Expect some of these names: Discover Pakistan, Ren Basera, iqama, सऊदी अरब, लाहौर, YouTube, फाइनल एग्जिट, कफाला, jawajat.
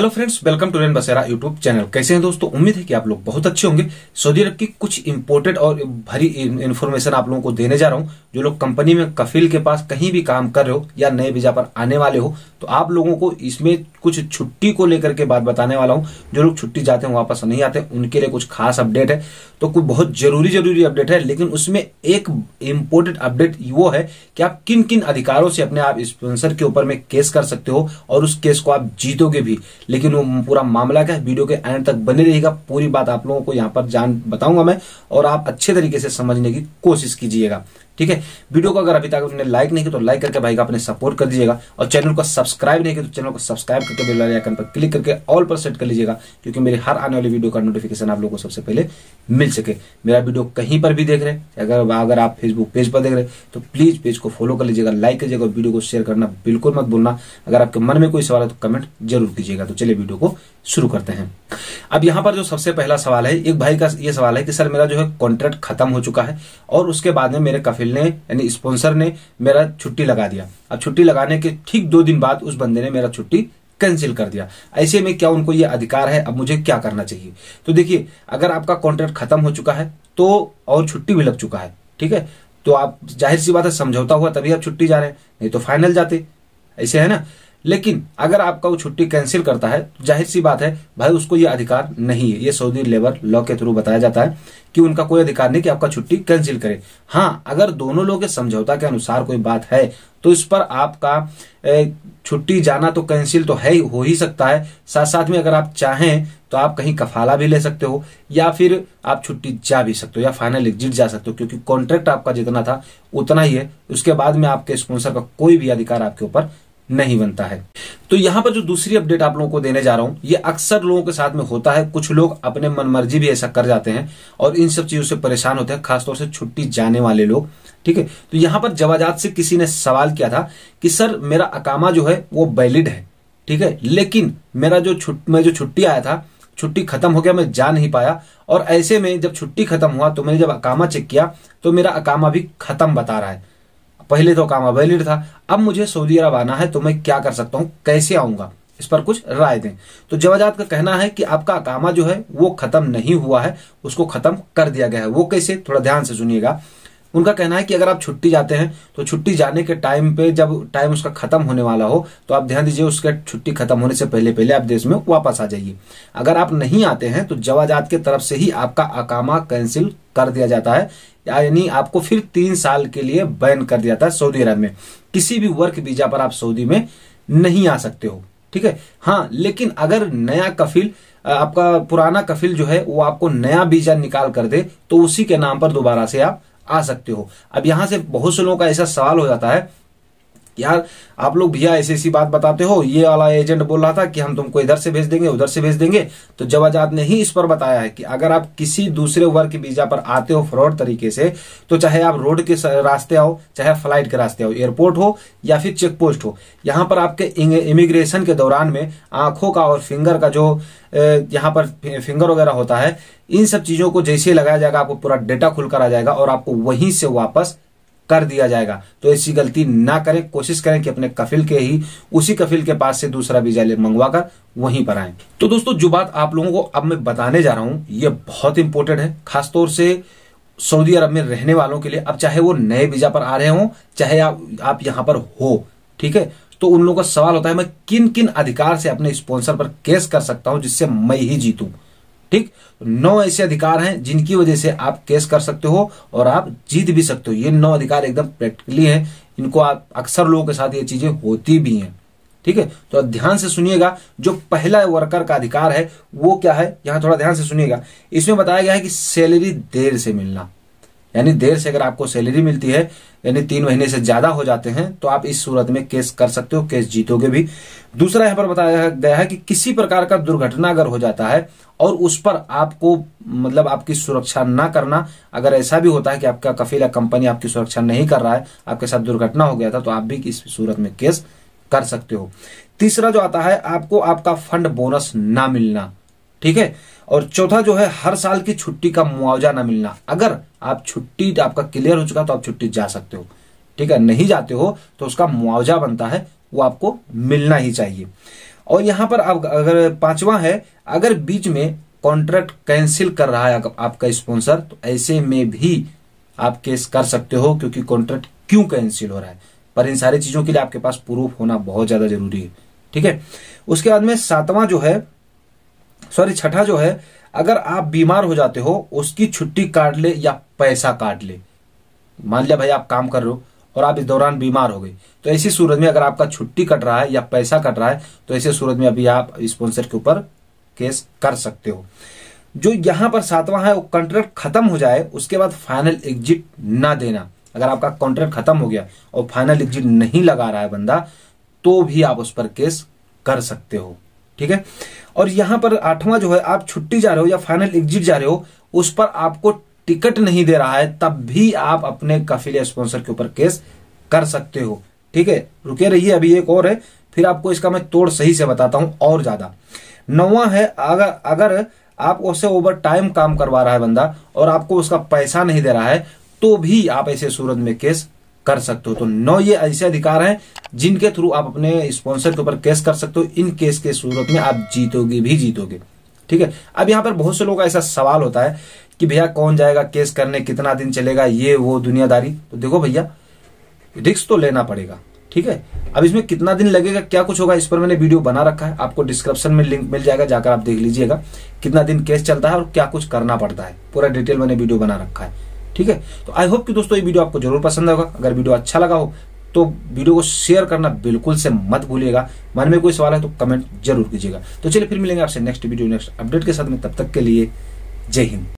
Hello friends, welcome to Rain Basera YouTube channel. कैसे हैं दोस्तों? उम्मीद है कि आप लोग बहुत अच्छे होंगे। सऊदी अरब की कुछ इंपोर्टेड और भरी इन्फॉर्मेशन आप लोगों को देने जा रहा हूं। जो लोग कंपनी में कफील के पास कहीं भी काम कर रहे हो या नए वीजा पर आने वाले हो, तो आप लोगों को इसमें कुछ छुट्टी को लेकर के बात बताने वाला हूँ। जो लोग छुट्टी जाते हैं वापस नहीं आते, उनके लिए कुछ खास अपडेट है। तो कोई बहुत जरूरी अपडेट है, लेकिन उसमें एक इम्पोर्टेंट अपडेट वो है कि आप किन किन अधिकारों से अपने आप स्पॉन्सर के ऊपर में केस कर सकते हो और उस केस को आप जीतोगे भी। लेकिन वो पूरा मामला क्या है, वीडियो के एंड तक बने रहिएगा। पूरी बात आप लोगों को यहाँ पर जान बताऊंगा मैं, और आप अच्छे तरीके से समझने की कोशिश कीजिएगा, ठीक है। वीडियो को अगर अभी तक आपने लाइक नहीं किया तो लाइक करके भाई का अपने सपोर्ट कर दीजिएगा, और चैनल को सब्सक्राइब नहीं किया तो चैनल को सब्सक्राइब करके बेल आइकन पर क्लिक करके ऑल पर सेट कर लीजिएगा, क्योंकि मेरे हर आने वाली वीडियो का नोटिफिकेशन आप लोगों को सबसे पहले मिल सके। मेरा वीडियो कहीं पर भी देख रहे हैं, अगर आप फेसबुक पेज पर देख रहे हैं तो प्लीज पेज को फॉलो कर लीजिएगा, लाइक कीजिएगा, वीडियो को शेयर करना बिल्कुल मत भूलना। अगर आपके मन में कोई सवाल है तो कमेंट जरूर कीजिएगा। तो चलिए वीडियो को शुरू करते हैं। अब यहाँ पर जो सबसे पहला सवाल है, एक भाई का ये सवाल है कि सर मेरा जो है कॉन्ट्रैक्ट खत्म हो चुका है और उसके बाद में मेरे काफिल यानी स्पॉन्सर ने मेरा छुट्टी लगा दिया। अब छुट्टी लगाने के ठीक 2 दिन बाद उस बंदे ने मेरा छुट्टी कैंसिल कर दिया। ऐसे में क्या उनको ये अधिकार है? अब मुझे क्या करना चाहिए? तो देखिए, अगर आपका कॉन्ट्रैक्ट खत्म हो चुका है तो और छुट्टी भी लग चुका है, ठीक है, तो आप जाहिर सी बात है समझौता हुआ तभी आप छुट्टी जा रहे हैं, नहीं तो फाइनल जाते, ऐसे है ना। लेकिन अगर आपका वो छुट्टी कैंसिल करता है तो जाहिर सी बात है भाई उसको ये अधिकार नहीं है। ये सऊदी लेबर लॉ के थ्रू बताया जाता है कि उनका कोई अधिकार नहीं कि आपका छुट्टी कैंसिल करे। हाँ, अगर दोनों लोग के समझौता के अनुसार कोई बात है तो इस पर आपका छुट्टी जाना तो कैंसिल तो है, हो ही सकता है। साथ साथ में अगर आप चाहें तो आप कहीं कफाला भी ले सकते हो, या फिर आप छुट्टी जा भी सकते हो या फाइनल एग्जिट जा सकते हो, क्योंकि कॉन्ट्रैक्ट आपका जितना था उतना ही है। उसके बाद में आपके स्पॉन्सर का कोई भी अधिकार आपके ऊपर नहीं बनता है। तो यहाँ पर जो दूसरी अपडेट आप लोगों को देने जा रहा हूं, ये अक्सर लोगों के साथ में होता है। कुछ लोग अपने मनमर्जी भी ऐसा कर जाते हैं और इन सब चीजों से परेशान होते हैं, खासतौर से छुट्टी जाने वाले लोग, ठीक है। तो यहाँ पर जवाजात से किसी ने सवाल किया था कि सर मेरा अकामा जो है वो वैलिड है, ठीक है, लेकिन मेरा जो छुट्टी आया था, छुट्टी खत्म हो गया, मैं जा नहीं पाया, और ऐसे में जब छुट्टी खत्म हुआ तो मैंने जब अकामा चेक किया तो मेरा अकामा भी खत्म बता रहा है। पहले तो काम अवैलिड था, अब मुझे सऊदी अरब आना है तो मैं क्या कर सकता हूँ, कैसे आऊंगा, इस पर कुछ राय दें। तो जवाजात का कहना है कि आपका अकामा जो है वो खत्म नहीं हुआ है, उसको खत्म कर दिया गया है। वो कैसे, थोड़ा ध्यान से सुनिएगा। उनका कहना है कि अगर आप छुट्टी जाते हैं तो छुट्टी जाने के टाइम पे जब टाइम उसका खत्म होने वाला हो तो आप ध्यान दीजिए, उसके छुट्टी खत्म होने से पहले पहले आप देश में वापस आ जाइए। अगर आप नहीं आते हैं तो जवाजात के तरफ से ही आपका अकामा कैंसिल कर दिया जाता है, यानी आपको फिर 3 साल के लिए बैन कर दिया जाता है सऊदी अरब में। किसी भी वर्क वीजा पर आप सऊदी में नहीं आ सकते हो, ठीक है। हाँ, लेकिन अगर नया कफिल, आपका पुराना कफिल जो है वो आपको नया वीजा निकाल कर दे तो उसी के नाम पर दोबारा से आप आ सकते हो। अब यहां से बहुत से लोगों का ऐसा सवाल हो जाता है, यार आप लोग भैया ऐसी ऐसी बात बताते हो, ये वाला एजेंट बोल रहा था कि हम तुमको इधर से भेज देंगे उधर से भेज देंगे। तो जवाजात ने ही इस पर बताया है कि अगर आप किसी दूसरे वर्क वीजा पर आते हो फ्रॉड तरीके से, तो चाहे आप रोड के रास्ते आओ, चाहे फ्लाइट के रास्ते आओ, एयरपोर्ट हो या फिर चेक पोस्ट हो, यहाँ पर आपके इमिग्रेशन के दौरान में आंखों का और फिंगर का जो यहाँ पर फिंगर वगैरह होता है, इन सब चीजों को जैसे लगाया जाएगा आपको पूरा डेटा खुलकर आ जाएगा और आपको वहीं से वापस कर दिया जाएगा। तो ऐसी गलती ना करें, कोशिश करें कि अपने कफिल के ही, उसी कफिल के पास से दूसरा वीजा मंगवा कर वहीं पर आए। तो दोस्तों जो बात आप लोगों को अब मैं बताने जा रहा हूं ये बहुत इंपॉर्टेंट है, खासतौर से सऊदी अरब में रहने वालों के लिए। अब चाहे वो नए वीजा पर आ रहे हों, चाहे आप यहां पर हो, ठीक है, तो उन लोगों का सवाल होता है मैं किन किन अधिकार से अपने स्पॉन्सर पर केस कर सकता हूं जिससे मैं ही जीतूं। ठीक, 9 ऐसे अधिकार हैं जिनकी वजह से आप केस कर सकते हो और आप जीत भी सकते हो। ये 9 अधिकार एकदम प्रैक्टिकली हैं, इनको आप अक्सर लोगों के साथ ये चीजें होती भी हैं, ठीक है। तो ध्यान से सुनिएगा, जो पहला वर्कर का अधिकार है वो क्या है, यहां थोड़ा ध्यान से सुनिएगा। इसमें बताया गया है कि सैलरी देर से मिलना, यानी देर से अगर आपको सैलरी मिलती है, यानी 3 महीने से ज्यादा हो जाते हैं, तो आप इस सूरत में केस कर सकते हो, केस जीतोगे भी। दूसरा यहां पर बताया गया है कि किसी प्रकार का दुर्घटना अगर हो जाता है और उस पर आपको मतलब आपकी सुरक्षा ना करना, अगर ऐसा भी होता है कि आपका कफील या कंपनी आपकी सुरक्षा नहीं कर रहा है, आपके साथ दुर्घटना हो गया था, तो आप भी इस सूरत में केस कर सकते हो। तीसरा जो आता है, आपको आपका फंड बोनस ना मिलना, ठीक है। और चौथा जो है, हर साल की छुट्टी का मुआवजा ना मिलना। अगर आप छुट्टी आपका क्लियर हो चुका तो आप छुट्टी जा सकते हो, ठीक है, नहीं जाते हो तो उसका मुआवजा बनता है वो आपको मिलना ही चाहिए। और यहाँ पर आप अगर पांचवा है, अगर बीच में कॉन्ट्रैक्ट कैंसिल कर रहा है आपका स्पॉन्सर तो ऐसे में भी आप केस कर सकते हो, क्योंकि कॉन्ट्रैक्ट क्यों कैंसिल हो रहा है। पर इन सारी चीजों के लिए आपके पास प्रूफ होना बहुत ज्यादा जरूरी है, ठीक है। उसके बाद में सातवां जो है, सॉरी छठा जो है, अगर आप बीमार हो जाते हो उसकी छुट्टी काट ले या पैसा काट ले। मान लिया भाई आप काम कर रहे हो और आप इस दौरान बीमार हो गए, तो ऐसी सूरत में अगर आपका छुट्टी कट रहा है या पैसा कट रहा है तो ऐसे सूरत में अभी आप स्पॉन्सर के ऊपर केस कर सकते हो। जो यहां पर सातवां है, वो कॉन्ट्रैक्ट खत्म हो जाए उसके बाद फाइनल एग्जिट ना देना। अगर आपका कॉन्ट्रैक्ट खत्म हो गया और फाइनल एग्जिट नहीं लगा रहा है बंदा तो भी आप उस पर केस कर सकते हो, ठीक है। और यहां पर आठवां जो है, आप छुट्टी जा रहे हो या फाइनल एग्जिट जा रहे हो उस पर आपको टिकट नहीं दे रहा है तब भी आप अपने काफिले स्पॉन्सर के ऊपर केस कर सकते हो, ठीक है। रुके रहिए, अभी एक और है, फिर आपको इसका मैं तोड़ सही से बताता हूं और ज्यादा। नौवां है, अगर आप उससे ओवर टाइम काम करवा रहा है बंदा और आपको उसका पैसा नहीं दे रहा है तो भी आप ऐसे सूरत में केस कर सकते हो। तो 9 ये ऐसे अधिकार हैं जिनके थ्रू आप अपने स्पॉन्सर के ऊपर केस कर सकते हो। इन केस के सूरत में आप जीतोगे भी जीतोगे, ठीक है। अब यहाँ पर बहुत से लोगों का ऐसा सवाल होता है कि भैया कौन जाएगा केस करने, कितना दिन चलेगा, ये वो दुनियादारी। तो देखो भैया, रिस्क तो लेना पड़ेगा, ठीक है। अब इसमें कितना दिन लगेगा, क्या कुछ होगा, इस पर मैंने वीडियो बना रखा है, आपको डिस्क्रिप्शन में लिंक मिल जाएगा, जाकर आप देख लीजिएगा कितना दिन केस चलता है और क्या कुछ करना पड़ता है, पूरा डिटेल मैंने वीडियो बना रखा है, ठीक है। तो आई होप कि दोस्तों ये वीडियो आपको जरूर पसंद होगा। अगर वीडियो अच्छा लगा हो तो वीडियो को शेयर करना बिल्कुल से मत भूलिएगा। मन में कोई सवाल है तो कमेंट जरूर कीजिएगा। तो चलिए फिर मिलेंगे आपसे नेक्स्ट वीडियो नेक्स्ट अपडेट के साथ में, तब तक के लिए जय हिंद।